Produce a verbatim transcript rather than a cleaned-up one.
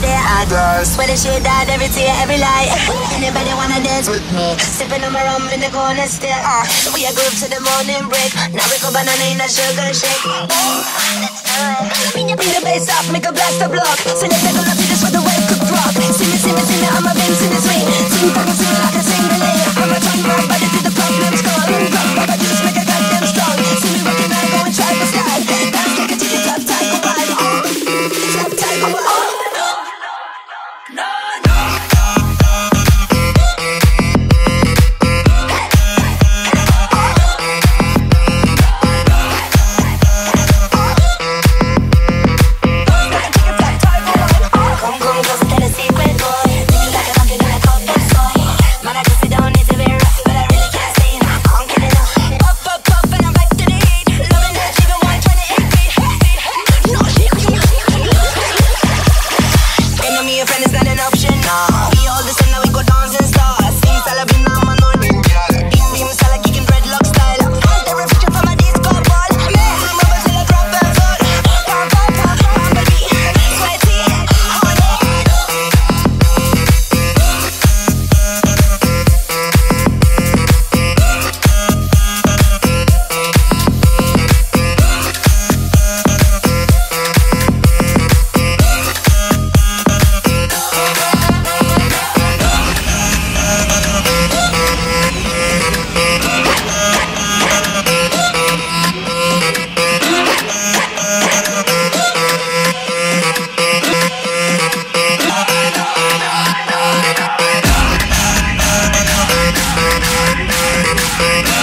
there I go. Swear the shit died every tear, every lie. Anybody wanna dance with me? Sipping on my rum in the corner still. Uh, we a group to the morning break. Now we go banana in a sugar shake. Let's do it. Bring the bass up, make a blast a block. So let's go up to this where the wave could rock. See me, see me, see me, I'm a bend, see me, swing. Sing, fuck, sing me like a single lady. I'm a drunk, my body to the problems call. Drop, my body just make a goddamn strong. See me rocking, I'm going try to slide. Dance like a chicken, drop, tight, go wild. Drop, tight, go wild. We'll be right back.